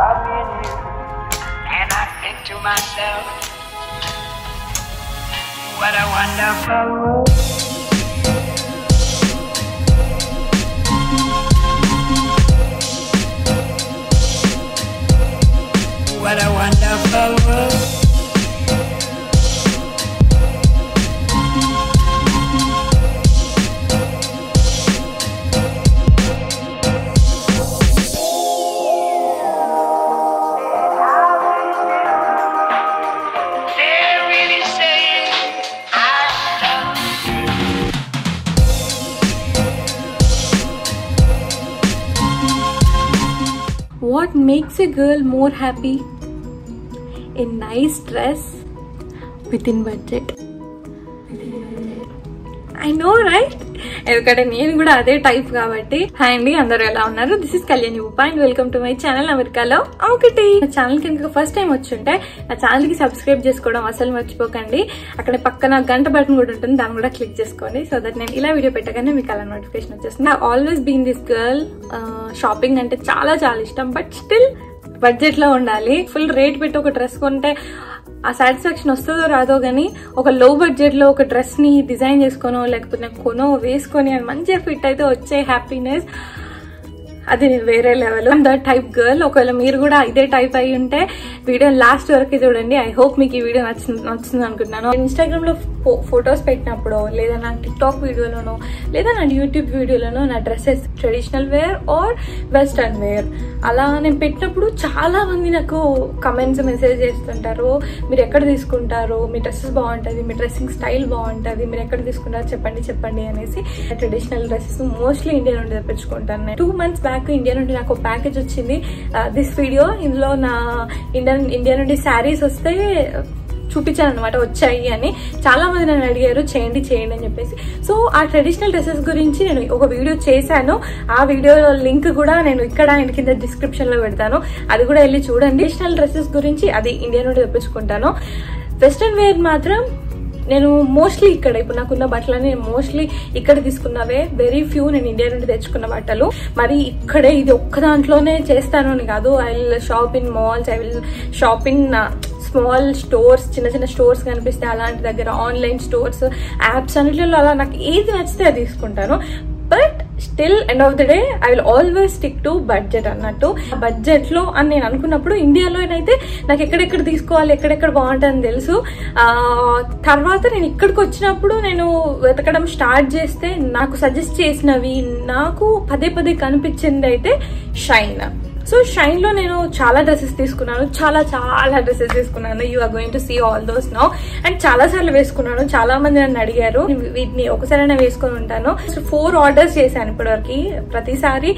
about me and you. And I think to myself, what a wonderful world. What a wonderful world. They're really saying I love you. What makes a girl more happy? A nice dress within budget. I know, right? ఎందుకంటే నేను కూడా అదే type కాబట్టి. Hi అండి, అందరూ ఎలా ఉన్నారు? This is Kalyani Uppa and welcome to my channel అమెరికాలో ఒకటి. నా ఛానల్ కి ఫస్ట్ టైం వచ్చి ఉంటే నా ఛానల్ కి సబ్స్క్రైబ్ చేసుకోవడం అసలు మర్చిపోకండి. అక్కడ పక్కన గంట బటన్ కూడా ఉంటుంది, దాన్ని కూడా క్లిక్ చేసుకోండి. సో దట్ నేను ఇలా వీడియో పెట్టగానే మీకు అలా నోటిఫికేషన్ వచ్చేస్తుంది. Always been this girl, shopping అంటే చాలా చాలా ఇష్టం. బట్ స్టిల్ బడ్జెట్ లో ఉండాలి. ఫుల్ రేట్ పెట్టి ఒక డ్రెస్ కొంటే ఆ సాటిస్ఫాక్షన్ వస్తుందో రాదో గానీ, ఒక లో బడ్జెట్ లో ఒక డ్రెస్ ని డిజైన్ చేసుకోనో లేకపోతే కొనో వేసుకొని అని మంచిగా ఫిట్ అయితే వచ్చే హ్యాపీనెస్ అది వేరే లెవెల్. That type girl. ఒకవేళ మీరు కూడా ఇదే టైప్ అయి ఉంటే వీడియో లాస్ట్ వరకు చూడండి. ఐ హోప్ మీకు ఈ వీడియో నచ్చింది అనుకుంటున్నాను. ఇన్స్టాగ్రామ్ లో ఫొటోస్ పెట్టినప్పుడు లేదా నా టిక్ టాక్ వీడియోలోనో లేదా నా యూట్యూబ్ వీడియోలోనో నా dresses traditional wear or western wear అలా నేను పెట్టినప్పుడు చాలా మంది నాకు కమెంట్స్ మెసేజ్ చేస్తుంటారు, మీరు ఎక్కడ తీసుకుంటారు, మీ డ్రెస్సెస్ బాగుంటుంది, మీ డ్రెస్సింగ్ స్టైల్ బాగుంటుంది, మీరు ఎక్కడ తీసుకుంటారు చెప్పండి చెప్పండి అనేసి. ట్రెడిషనల్ డ్రెస్సెస్ మోస్ట్లీ ఇండియా నుండి తెప్పించుకుంటాను. నేను 2 months బ్యాక్ ఇండియా నుండి నాకు ప్యాకేజ్ వచ్చింది. దిస్ వీడియో ఇందులో నా ఇండియా నుండి శారీస్ వస్తే చూపించాను అనమాట వచ్చాయి అని. చాలా మంది నన్ను అడిగారు చేయండి చేయండి అని చెప్పేసి. సో ఆ ట్రెడిషనల్ డ్రెస్సెస్ గురించి నేను ఒక వీడియో చేశాను. ఆ వీడియో లింక్ కూడా నేను ఇక్కడ కింద డిస్క్రిప్షన్ లో పెడతాను, అది కూడా వెళ్ళి చూడండి. ట్రెడిషనల్ డ్రెస్సెస్ గురించి అది ఇండియా నుండి తెప్పించుకుంటాను. వెస్ట్రన్ వేర్ మాత్రం నేను మోస్ట్లీ ఇక్కడ ఇప్పుడు నాకున్న బట్టలని మోస్ట్లీ ఇక్కడ తీసుకున్నవే. వెరీ ఫ్యూ నేను ఇండియా నుండి తెచ్చుకున్న బట్టలు. మరి ఇక్కడే ఇది ఒక్క దాంట్లోనే చేస్తాను అని కాదు. I will shop in malls, I will shop in small stores, చిన్న చిన్న స్టోర్స్ కనిపిస్తే అలాంటి దగ్గర, ఆన్లైన్ స్టోర్స్, యాప్స్ అన్నిటిలో అలా నాకు ఏది నచ్చితే అది తీసుకుంటాను. But still end of the day I will always stick to budget అన్నట్టు. బడ్జెట్ లో అని నేను అనుకున్నప్పుడు ఇండియాలోనైతే నాకు ఎక్కడెక్కడ తీసుకోవాలి, ఎక్కడెక్కడ బాగుంటుందని తెలుసు. తర్వాత నేను ఇక్కడికి వచ్చినప్పుడు నేను వెతకడం స్టార్ట్ చేస్తే నాకు సజెస్ట్ చేసినవి నాకు పదే పదే కనిపించింది అయితే షైన్. సో షైన్ లో నేను చాలా డ్రెస్సెస్ తీసుకున్నాను, చాలా చాలా డ్రెస్సెస్ తీసుకున్నాను. You are going to see all those now. And చాలా సార్లు వేసుకున్నాను, చాలా మంది నన్ను అడిగారు వీటిని ఒకసారి వేసుకుని ఉంటాను. 4 ఆర్డర్స్ చేశాను ఇప్పటివరకు. ప్రతిసారి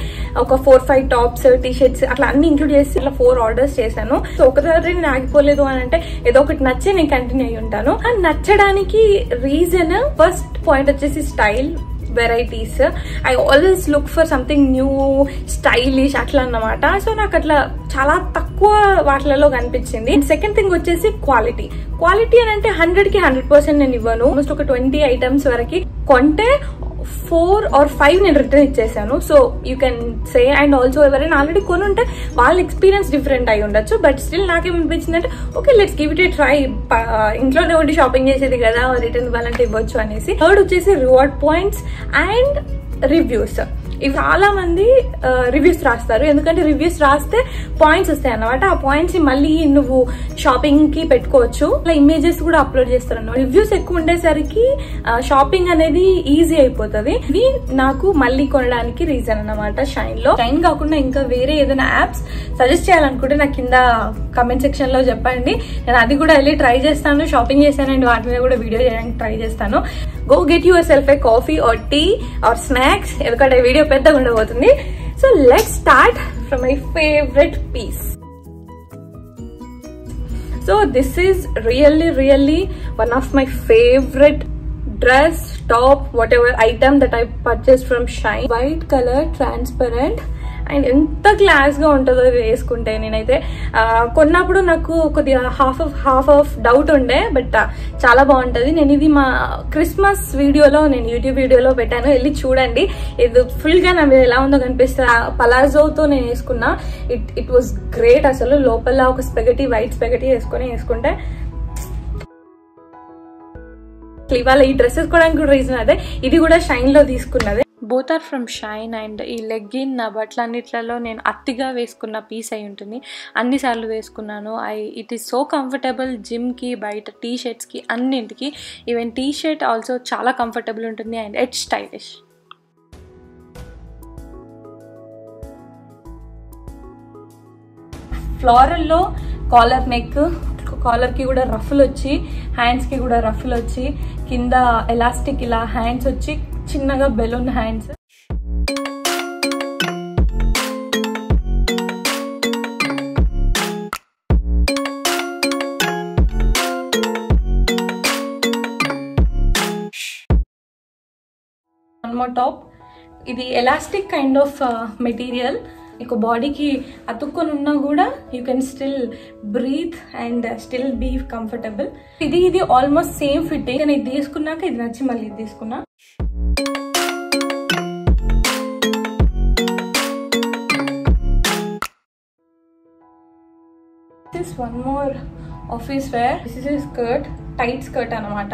ఒక 4-5 టాప్స్, టీ షర్ట్స్ అట్లా అన్ని ఇంక్లూడ్ చేసి అట్లా 4 ఆర్డర్స్ చేశాను. సో ఒకసారి నేను ఆగిపోలేదు అని అంటే ఏదో ఒకటి నచ్చి నేను కంటిన్యూ అయ్యి ఉంటాను. అండ్ నచ్చడానికి రీజన్ ఫస్ట్ పాయింట్ వచ్చేసి style, varieties. I always look for something new, stylish అట్లా అన్నమాట. సో నాకు అట్లా చాలా తక్కువ వాటిలలో కనిపించింది. సెకండ్ థింగ్ వచ్చేసి క్వాలిటీ. క్వాలిటీ అని అంటే 100% నేను ఇవ్వను. ఆల్మోస్ట్ ఒక 20 ఐటమ్స్ వరకు కొంటే 4 or 5 నేను రిటర్న్ ఇచ్చేసాను. So you can say. And also ఎవరైనా ఆల్రెడీ కొని ఉంటే వాళ్ళ ఎక్స్పీరియన్స్ డిఫరెంట్ అయి ఉండొచ్చు. బట్ స్టిల్ నాకేమనిపించింది అంటే okay, let's give it a try. ఇంట్లోనే ఉండి షాపింగ్ చేసేది కదా, రిటర్న్ ఇవ్వాలంటే ఇవ్వచ్చు అనేసి. థర్డ్ వచ్చేసి రివార్డ్ పాయింట్స్ అండ్ రివ్యూస్. ఇవి చాలా మంది రివ్యూస్ రాస్తారు, ఎందుకంటే రివ్యూస్ రాస్తే పాయింట్స్ వస్తాయి అన్నమాట. ఆ పాయింట్స్ మళ్ళీ నువ్వు షాపింగ్ కి పెట్టుకోవచ్చు. అలా ఇమేజెస్ కూడా అప్లోడ్ చేస్తారు అన్నమాట. రివ్యూస్ ఎక్కువ ఉండేసరికి షాపింగ్ అనేది ఈజీ అయిపోతుంది. ఇవి నాకు మళ్ళీ కొనడానికి రీజన్ అన్నమాట. షైన్ లో షైన్ కాకుండా ఇంకా వేరే ఏదైనా యాప్స్ సజెస్ట్ చేయాలనుకుంటే నాకు కింద కమెంట్ సెక్షన్ లో చెప్పండి. నేను అది కూడా వెళ్ళి ట్రై చేస్తాను. షాపింగ్ చేశానండి, వాటి మీద కూడా వీడియో చేయడానికి ట్రై చేస్తాను. Go get yourself a coffee or tea or snacks, ఎందుకంటే వీడియో పెద్దగా ఉండబోతుంది. So let's start from my favourite piece. So this is really one of my favourite dress, top, whatever item that I purchased from Shein. White color, transparent And ఎంత క్లాస్గా ఉంటుందో వేసుకుంటే నేనైతే కొన్నప్పుడు నాకు కొద్దిగా హాఫ్ ఆఫ్ డౌట్ ఉండే, but చాలా బాగుంటుంది. నేను ఇది మా క్రిస్మస్ వీడియోలో, నేను యూట్యూబ్ వీడియోలో పెట్టాను, వెళ్ళి చూడండి. ఇది ఫుల్గా నా మీద ఎలా ఉందో కనిపిస్తుంది. పలాజోతో నేను వేసుకున్నా, ఇట్ వాజ్ గ్రేట్. అసలు లోపల ఒక స్పెగటీ, వైట్ స్పెగటీ వేసుకుంటే ఇవాళ ఈ డ్రెస్సెస్ కొనడానికి కూడా రీజన్ అదే. ఇది కూడా షైన్లో తీసుకున్నదే. Both are from Shein. And ఈ లెగ్గిన్ నా బట్టలన్నిట్లలో నేను అతిగా వేసుకున్న పీస్ అయి ఉంటుంది, అన్నిసార్లు వేసుకున్నాను. It is so comfortable. జిమ్కి, బయట టీ షర్ట్స్కి, అన్నింటికి. ఈవెన్ టీ షర్ట్ ఆల్సో చాలా కంఫర్టబుల్ ఉంటుంది అండ్ ఇట్స్ స్టైలిష్. ఫ్లోరల్లో కాలర్ నెక్, కాలర్కి కూడా రఫ్లు వచ్చి, హ్యాండ్స్కి కూడా రఫ్లు వచ్చి, కింద ఎలాస్టిక్ ఇలా హ్యాండ్స్ వచ్చి, చిన్నగా balloon hands. One more top. ఇది ఎలాస్టిక్ కైండ్ ఆఫ్ మెటీరియల్. మీకు బాడీకి అతుక్కొని ఉన్నా కూడా you can still breathe and still be comfortable. ఇది ఆల్మోస్ట్ సేమ్ ఫిట్టింగ్. నేను ఇది తీసుకున్నాక ఇది నచ్చి మళ్ళీ ఇది తీసుకున్నా. This one more office wear. This is skirt, tight skirt అనమాట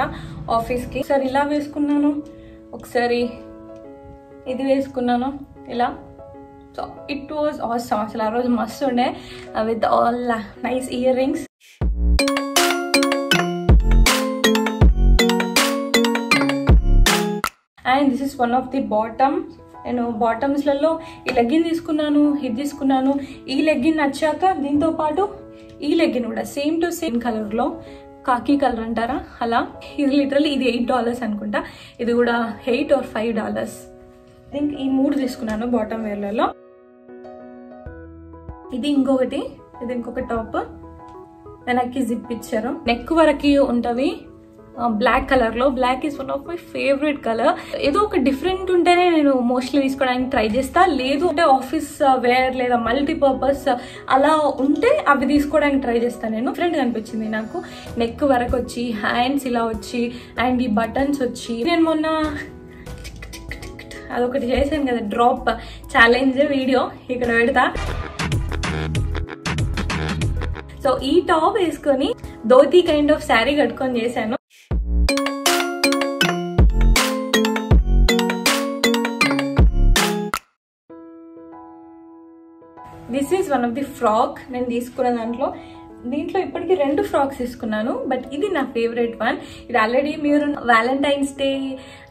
ఆఫీస్కి. ఒకసారి ఇలా వేసుకున్నాను, ఒకసారి ఇది వేసుకున్నాను ఇలా. So it was awesome. అసలు ఆ రోజు మస్తు ఉండే with all nice ear rings. And this is one of the bottom. నేను బాటమ్స్లలో ఈ లెగ్గిన్ తీసుకున్నాను, ఇది తీసుకున్నాను. ఈ లెగ్గిన్ నచ్చాక దీంతో పాటు ఈ లెగ్గిన్ కూడా సేమ్ టు సేమ్ కలర్లో, కాకి కలర్ అంటారా అలా. ఇది లిటరల్లీ ఇది $8 అనుకుంటా. ఇది కూడా $8 or $5. థింక్ ఈ మూడు తీసుకున్నాను బాటమ్ వేర్లలో. ఇది ఇంకొకటి, ఇది ఇంకొక టాప్. వెనక్కి జిప్ ఇచ్చారు, నెక్ వరకు ఉంటవి బ్లాక్ కలర్లో. Black is one of my favourite colour. ఏదో ఒక డిఫరెంట్ ఉంటేనే నేను మోస్ట్లీ తీసుకోవడానికి ట్రై చేస్తా, లేదు అంటే ఆఫీస్ వేర్ లేదా మల్టీపర్పస్ అలా ఉంటే అవి తీసుకోవడానికి ట్రై చేస్తాను. నేను డిఫరెంట్ అనిపించింది నాకు. నెక్ వరకు వచ్చి, హ్యాండ్స్ ఇలా వచ్చి, అండ్ ఈ బటన్స్ వచ్చి. నేను మొన్న అదొకటి చేశాను కదా, డ్రాప్ ఛాలెంజ్ వీడియో ఇక్కడ పెడతా. సో ఈ టాప్ వేసుకొని ధోతి కైండ్ ఆఫ్ శారీ కట్టుకొని చేశాను. This is one of the frock. నేను తీసుకున్న దీంట్లో ఇప్పటికీ 2 ఫ్రాక్స్ తీసుకున్నాను, బట్ ఇది నా ఫేవరెట్ వన్. ఇది ఆల్రెడీ మీరు వ్యాలంటైన్స్ డే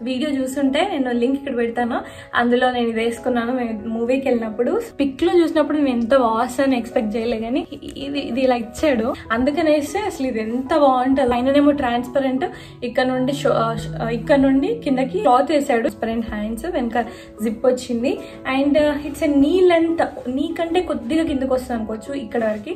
వీడియో చూస్తుంటే నేను లింక్ ఇక్కడ పెడతాను, అందులో నేను ఇది వేసుకున్నాను మూవీకి వెళ్ళినప్పుడు. పిక్లో చూసినప్పుడు నేను ఎంత బాగుందని ఎక్స్పెక్ట్ చేయలే, కానీ ఇది ఇలా ఇచ్చాడు అందుకని వేస్తే అసలు ఇది ఎంత బాగుంటుంది. పైననేమో ట్రాన్స్పరెంట్, ఇక్కడ నుండి కిందకి క్లాత్ వేసాడు, ట్రాన్స్పరెంట్ హ్యాండ్స్, వెనక జిప్ వచ్చింది. And it's a knee length, నీ కంటే కొద్దిగా కిందకి వస్తుంది అనుకోవచ్చు ఇక్కడ వరకు.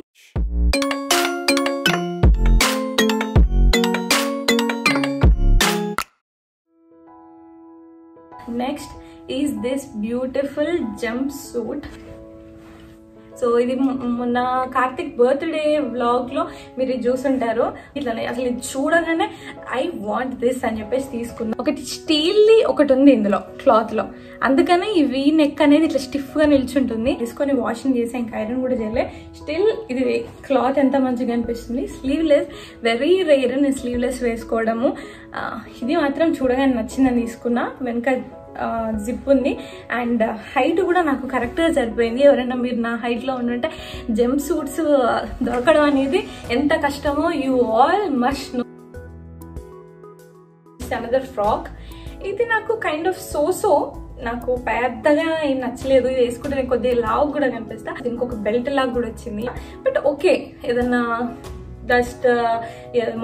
Next is this beautiful jumpsuit. So ఇది మొన్న కార్తిక్ బర్త్డే వ్లాగ్లో మీరు చూసుంటారు. ఇట్లానే అసలు ఇది చూడగానే ఐ వాంట్ దిస్ అని చెప్పేసి తీసుకున్నాను. ఒకటి స్టీల్ది ఒకటి ఉంది ఇందులో క్లాత్లో, అందుకని ఇవి నెక్ అనేది ఇట్లా స్టిఫ్గా నిల్చుంటుంది. తీసుకొని వాషింగ్ చేసి ఇంకా ఐరన్ కూడా చేయలే. స్టిల్ ఇది క్లాత్ ఎంత మంచిగా అనిపిస్తుంది. స్లీవ్లెస్, వెరీ రేర్ నేను స్లీవ్లెస్ వేసుకోవడము. ఇది మాత్రం చూడగానే నచ్చిందని తీసుకున్నా. వెనక జిప్ ఉంది అండ్ హైట్ కూడా నాకు కరెక్ట్గా సరిపోయింది. ఎవరైనా మీరు నా హైట్లో ఉండుంటే జంప్ సూట్స్ దొరకడం అనేది ఎంత కష్టమో you all must know. Another frock. ఇది నాకు కైండ్ ఆఫ్ సోసో, నాకు పెద్దగా ఏం నచ్చలేదు. ఇది వేసుకుంటే నేను కొద్దిగా లావు కూడా కనిపిస్తా. ఇంకొక బెల్ట్ లాగా కూడా వచ్చింది, బట్ ఓకే, ఏదన్నా జస్ట్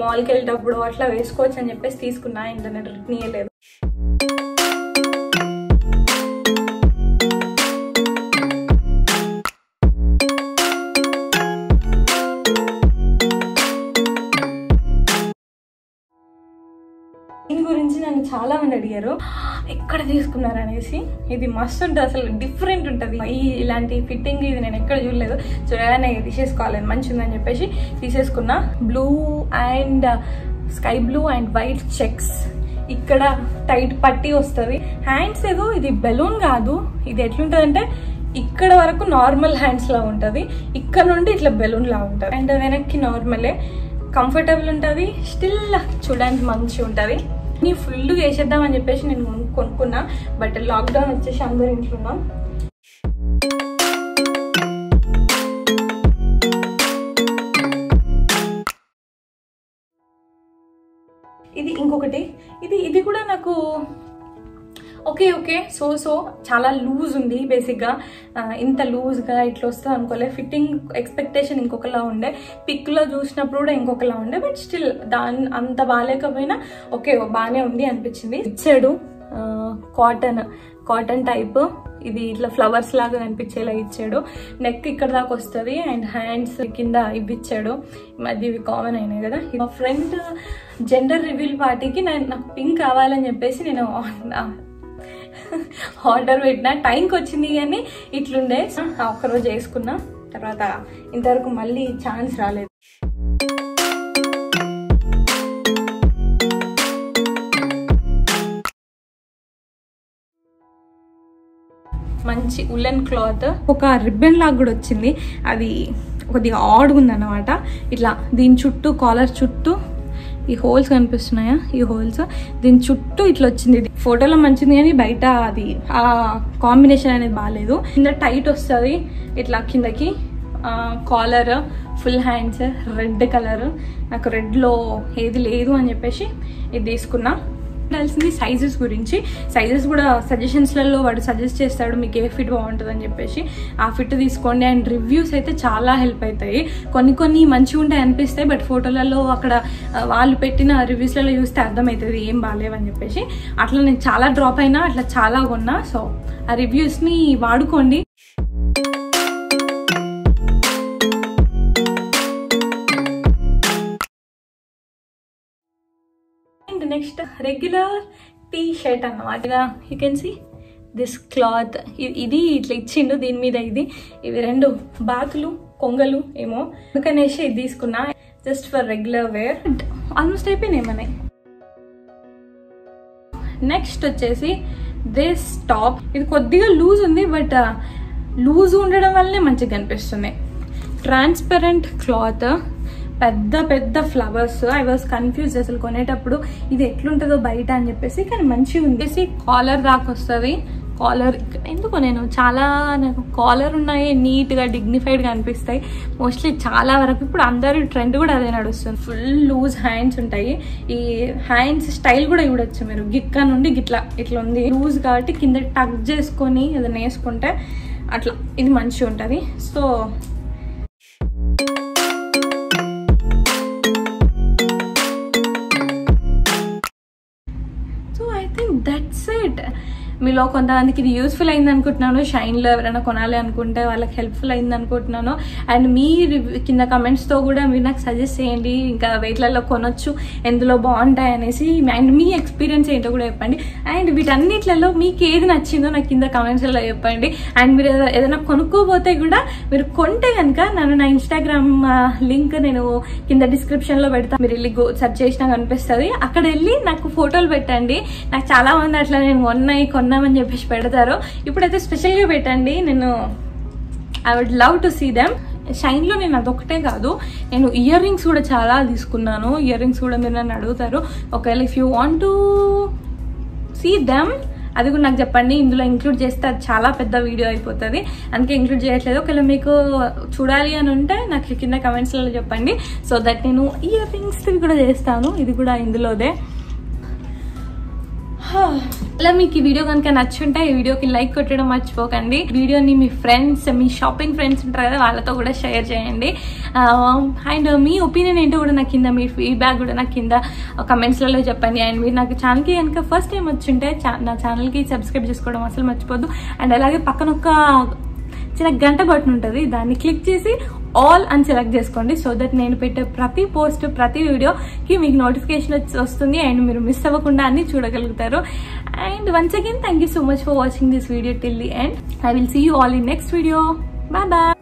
మాల్కి వెళ్ళేటప్పుడు అట్లా వేసుకోవచ్చు అని చెప్పేసి తీసుకున్నా. ఇంటర్నెట్ రిటర్న్ ఇవ్వలేదు. చాలా మంది అడిగారు ఎక్కడ తీసుకున్నారు అనేసి ఇది మస్తు ఉంటుంది అసలు డిఫరెంట్ ఉంటుంది ఇలాంటి ఫిట్టింగ్ ఇది నేను ఎక్కడ చూడలేదు చూడగానే తీసేసుకోవాలని మంచి ఉందని చెప్పేసి తీసేసుకున్నా blue and sky blue and white checks ఇక్కడ టైట్ పట్టి వస్తుంది హ్యాండ్స్ ఏదో ఇది బెలూన్ కాదు ఇది ఎట్లుంటుందంటే ఇక్కడ వరకు నార్మల్ హ్యాండ్స్ లా ఉంటుంది ఇక్కడ నుండి ఇట్లా బెలూన్ లా ఉంటుంది అండ్ వెనక్కి నార్మలే కంఫర్టబుల్ ఉంటుంది స్టిల్ చూడడానికి మంచిగా ఉంటుంది నీ ఫుల్ వేసేద్దామని చెప్పేసి నేను కొనుక్కున్నా బట్ లాక్డౌన్ వచ్చేసి అందరూ ఇంట్లో ఉన్నాం ఇది ఇంకొకటి ఇది ఇది కూడా నాకు ఓకే ఓకే సో సో చాలా లూజ్ ఉంది బేసిక్గా ఇంత లూజ్గా ఇట్లా వస్తుంది అనుకోలే ఫిట్టింగ్ ఎక్స్పెక్టేషన్ ఇంకొకలా ఉండే పిక్లో చూసినప్పుడు కూడా ఇంకొకలా ఉండే బట్ స్టిల్ దాని అంత బాగాలేకపోయినా ఓకే బాగానే ఉంది అనిపించింది ఇచ్చాడు కాటన్ కాటన్ టైప్ ఇది ఇట్లా ఫ్లవర్స్ లాగా కనిపించేలా ఇచ్చాడు నెక్ ఇక్కడ దాకా వస్తుంది అండ్ హ్యాండ్స్ కింద ఇవి ఇచ్చాడు మధ్య ఇవి కామన్ అయినాయి కదా మా ఫ్రెండ్ జెండర్ రివీల్ పార్టీకి నాకు పింక్ కావాలని చెప్పేసి నేను ఆర్డర్ పెట్టినా టైంకి వచ్చింది కానీ ఇట్లుండే ఒక్కరోజు వేసుకున్నా తర్వాత ఇంతవరకు మళ్ళీ ఛాన్స్ రాలేదు మంచి ఉలెన్ క్లాత్ ఒక రిబ్బన్ లాగా కూడా వచ్చింది అది కొద్దిగా ఆడ్ ఉందన్నమాట ఇట్లా దీని చుట్టూ కాలర్ చుట్టూ ఈ హోల్స్ కనిపిస్తున్నాయా ఈ హోల్స్ దీని చుట్టూ ఇట్లా వచ్చింది ఫోటోలో మంచిది కానీ బయట అది ఆ కాంబినేషన్ అనేది బాగాలేదు కింద టైట్ వస్తుంది ఇట్లా కిందకి collar full hands red colour నాకు రెడ్లో ఏది లేదు అని చెప్పేసి ఇది తీసుకున్నా తెలిసింది సైజెస్ గురించి సైజెస్ కూడా సజెషన్స్లలో వాడు సజెస్ట్ చేస్తాడు మీకు ఏ ఫిట్ బాగుంటుంది అని చెప్పేసి ఆ ఫిట్ తీసుకోండి అండ్ రివ్యూస్ అయితే చాలా హెల్ప్ అవుతాయి కొన్ని కొన్ని మంచిగా ఉంటాయి అనిపిస్తాయి బట్ ఫోటోలలో అక్కడ వాళ్ళు పెట్టిన రివ్యూస్లలో చూస్తే అర్థమవుతుంది ఏం బాగాలేవని చెప్పేసి అట్లా నేను చాలా డ్రాప్ అయినా అట్లా చాలా కొన్నా సో ఆ రివ్యూస్ని వాడుకోండి నెక్స్ట్ రెగ్యులర్ టీ షర్ట్ అన్నమాట you can see this cloth ఇది ఇట్లా ఇచ్చిండు దీని మీద ఇది ఇవి రెండు బాతులు కొంగలు ఏమో అందుకనేసి ఇది తీసుకున్నా just for regular wear almost అయిపోయినాయి మనకి నెక్స్ట్ వచ్చేసి దిస్ టాప్ ఇది కొద్దిగా లూజ్ ఉంది బట్ లూజ్ ఉండడం వల్లనే మంచిగా కనిపిస్తుంది ట్రాన్స్పరెంట్ క్లాత్ పెద్ద పెద్ద ఫ్లవర్స్ ఐ వాజ్ కన్ఫ్యూజ్ అసలు కొనేటప్పుడు ఇది ఎట్లుంటుందో బయట అని చెప్పేసి కానీ మంచిగా ఉంది కాలర్ దాకా వస్తుంది కాలర్ ఎందుకు నేను చాలా నాకు కాలర్ ఉన్నాయి నీట్గా డిగ్నిఫైడ్గా అనిపిస్తాయి మోస్ట్లీ చాలా వరకు ఇప్పుడు అందరూ ట్రెండ్ కూడా అదే నడుస్తుంది ఫుల్ లూజ్ హ్యాండ్స్ ఉంటాయి ఈ హ్యాండ్స్ స్టైల్ కూడా చూడొచ్చు మీరు గిక్క నుండి గిట్లా ఇట్లా ఉంది లూజ్ కాబట్టి కింద టక్ చేసుకొని ఏదైనా వేసుకుంటే అట్లా ఇది మంచిగా ఉంటుంది సో దట్స్ ఇట్ మీలో కొంతమందికి ఇది యూస్ఫుల్ అయింది అనుకుంటున్నాను షైన్లో ఎవరైనా కొనాలి అనుకుంటే వాళ్ళకి హెల్ప్ఫుల్ అయింది అనుకుంటున్నాను అండ్ మీ కింద కమెంట్స్తో కూడా మీరు నాకు సజెస్ట్ చేయండి ఇంకా వెయిట్లలో కొనొచ్చు ఎందులో బాగుంటాయి అనేసి అండ్ మీ ఎక్స్పీరియన్స్ ఏంటో కూడా చెప్పండి అండ్ వీటన్నిట్లలో మీకు ఏది నచ్చిందో నాకు కింద కమెంట్స్లో చెప్పండి అండ్ మీరు ఏదైనా కొనుక్కోపోతే కూడా మీరు కొంటే కనుక నన్ను నా ఇన్స్టాగ్రామ్ లింక్ నేను కింద డిస్క్రిప్షన్లో పెడతాను మీరు వెళ్ళి సెర్చ్ చేసినా కనిపిస్తుంది అక్కడ వెళ్ళి నాకు ఫోటోలు పెట్టండి నాకు చాలామంది అట్లా నేను కొన్నామని చెప్పేసి పెడతారు ఇప్పుడైతే స్పెషల్గా పెట్టండి నేను I would love to see them షైన్లో నేను అదొకటే కాదు నేను ఇయర్ రింగ్స్ కూడా చాలా తీసుకున్నాను ఇయర్ రింగ్స్ కూడా మీరు నన్ను అడుగుతారు ఒకవేళ if you want to see them అది కూడా నాకు చెప్పండి ఇందులో ఇంక్లూడ్ చేస్తే అది చాలా పెద్ద వీడియో అయిపోతుంది అందుకే ఇంక్లూడ్ చేయట్లేదు ఒకవేళ మీకు చూడాలి అని ఉంటే నాకు కింద కమెంట్స్లలో చెప్పండి సో దట్ నేను ఇయర్ రింగ్స్ కూడా చేస్తాను ఇది కూడా ఇందులోదే అలా మీకు ఈ వీడియో కనుక నచ్చుంటే ఈ వీడియోకి లైక్ కొట్టడం మర్చిపోకండి వీడియోని మీ ఫ్రెండ్స్ మీ షాపింగ్ ఫ్రెండ్స్ ఉంటారు కదా వాళ్ళతో కూడా షేర్ చేయండి అండ్ మీ ఒపీనియన్ ఏంటో కూడా నాకు కింద మీ ఫీడ్బ్యాక్ కూడా నాకు కింద కమెంట్స్లలో చెప్పండి అండ్ మీరు నాకు ఛానల్కి కనుక ఫస్ట్ టైం వచ్చి ఉంటే నా ఛానల్కి సబ్స్క్రైబ్ చేసుకోవడం అసలు మర్చిపోద్దు అండ్ అలాగే పక్కన ఒక చిన్న గంట బటన్ ఉంటది దాన్ని క్లిక్ చేసి ఆల్ అని సెలెక్ట్ చేసుకోండి సో దట్ నేను పెట్టే ప్రతి పోస్ట్ ప్రతి వీడియోకి మీకు నోటిఫికేషన్ వస్తుంది అండ్ మీరు మిస్ అవ్వకుండా అన్ని చూడగలుగుతారు and once again thank you so much for watching this video till the end I will see you all in next video bye by